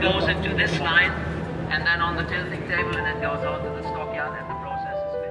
Goes into this line and then on the tilting table, and it goes out to the stockyard, and the process is finished.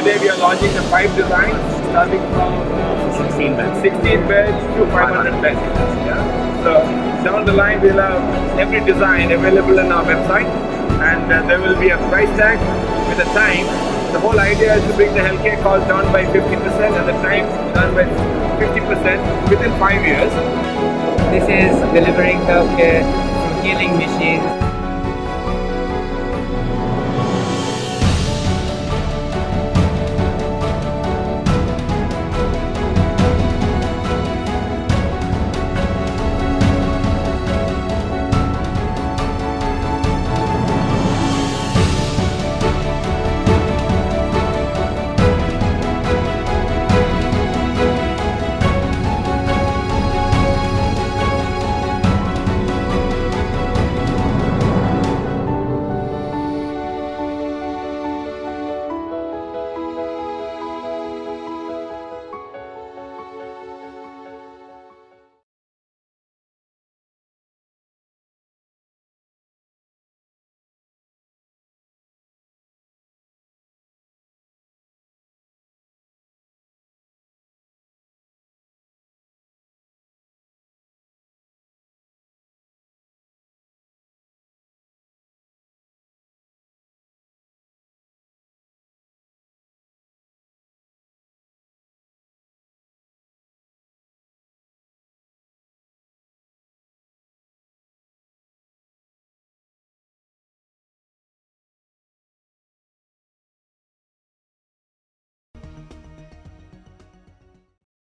Today we are launching the 5 designs, starting from 16 beds, 16 beds to 500 beds. Yeah. So down the line we'll have every design available on our website, and there will be a price tag with a time. The whole idea is to bring the healthcare cost down by 50% and the time down by 50% within 5 years. This is delivering healthcare through healing machines.